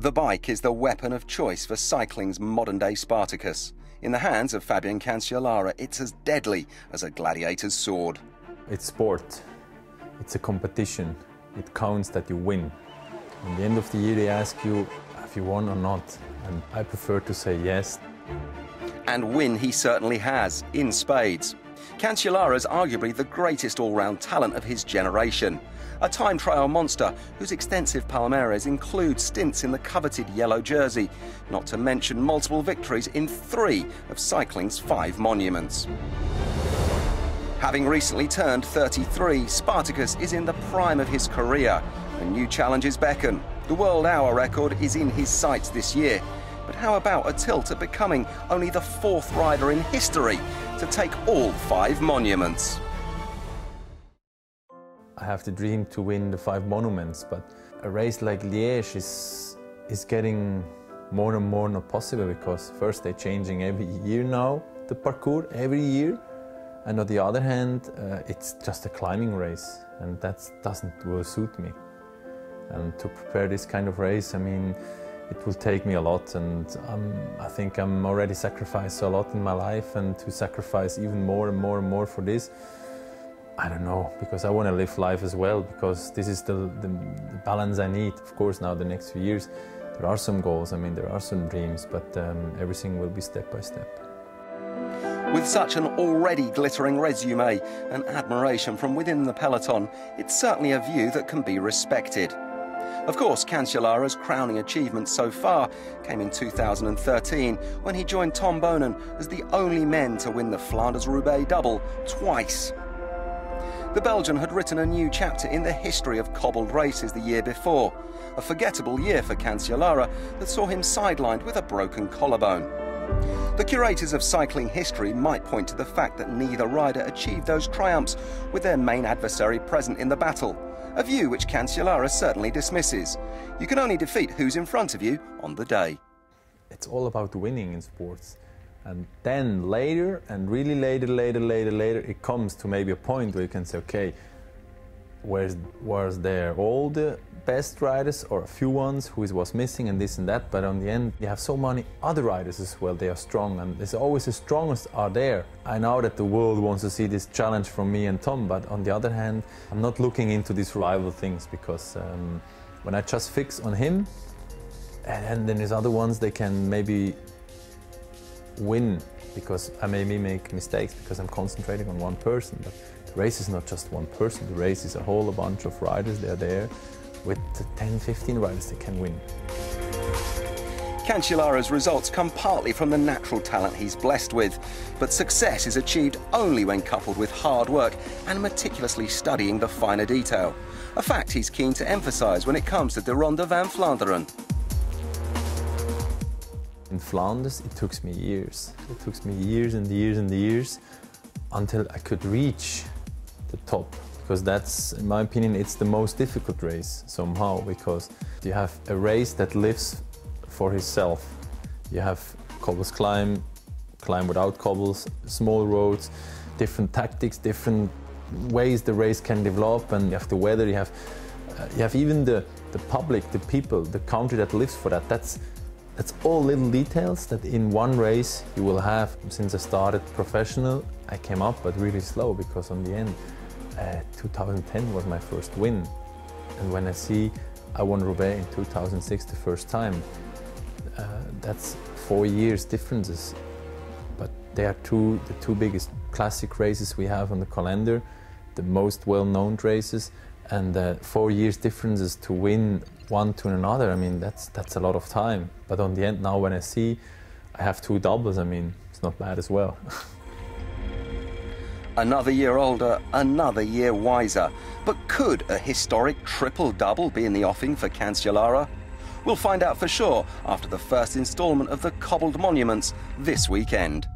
The bike is the weapon of choice for cycling's modern-day Spartacus. In the hands of Fabian Cancellara, it's as deadly as a gladiator's sword. It's sport. It's a competition. It counts that you win. At the end of the year, they ask you if you won or not, and I prefer to say yes. And win he certainly has, in spades. Cancellara is arguably the greatest all-round talent of his generation. A time trial monster whose extensive palmares include stints in the coveted yellow jersey, not to mention multiple victories in 3 of cycling's 5 monuments. Having recently turned 33, Spartacus is in the prime of his career, and new challenges beckon. The world hour record is in his sights this year. But how about a tilt at becoming only the 4th rider in history to take all 5 monuments? I have the dream to win the 5 monuments, but a race like Liège is getting more and more not possible, because first they're changing every year now, the parkour, every year. And on the other hand, it's just a climbing race, and that doesn't really suit me. And to prepare this kind of race, I mean, it will take me a lot, and I think I'm already sacrificed a lot in my life, and to sacrifice even more and more and more for this, I don't know, because I want to live life as well, because this is the balance I need. Of course, now the next few years, there are some goals, I mean, there are some dreams, but everything will be step by step. With such an already glittering resume and admiration from within the peloton, it's certainly a view that can be respected. Of course, Cancellara's crowning achievement so far came in 2013, when he joined Tom Bonen as the only men to win the Flanders-Roubaix double twice. The Belgian had written a new chapter in the history of cobbled races the year before, a forgettable year for Cancellara that saw him sidelined with a broken collarbone. The curators of cycling history might point to the fact that neither rider achieved those triumphs with their main adversary present in the battle, a view which Cancellara certainly dismisses. You can only defeat who's in front of you on the day. It's all about winning in sports. And then later, and really later, it comes to maybe a point where you can say, okay, was there all the best riders or a few ones who was missing and this and that, but on the end you have so many other riders as well. They are strong, and it's always the strongest are there. I know that the world wants to see this challenge from me and Tom, but on the other hand, I'm not looking into these rival things, because when I just fix on him, and then these other ones, they can maybe win, because I maybe make mistakes because I'm concentrating on one person. But the race is not just one person, the race is a whole bunch of riders. They're there with 10, 15 riders that can win. Cancellara's results come partly from the natural talent he's blessed with, but success is achieved only when coupled with hard work and meticulously studying the finer detail, a fact he's keen to emphasise when it comes to de Ronde van Vlaanderen. In Flanders, it took me years. It took me years and years and years until I could reach the top, because that's, in my opinion, it's the most difficult race somehow, because you have a race that lives for itself. You have cobbles climb, climb without cobbles, small roads, different tactics, different ways the race can develop, and you have the weather, you have even the public, the people, the country that lives for that. That's all little details that in one race you will have. Since I started professional, I came up but really slow, because on the end, 2010 was my first win. And when I see I won Roubaix in 2006 the first time, that's 4 years differences. But they are the two biggest classic races we have on the calendar, the most well-known races, and 4 years differences to win one to another. I mean, that's a lot of time. But on the end now, when I see I have 2 doubles, I mean, it's not bad as well. Another year older, another year wiser. But could a historic triple-double be in the offing for Cancellara? We'll find out for sure after the first instalment of the Cobbled Monuments this weekend.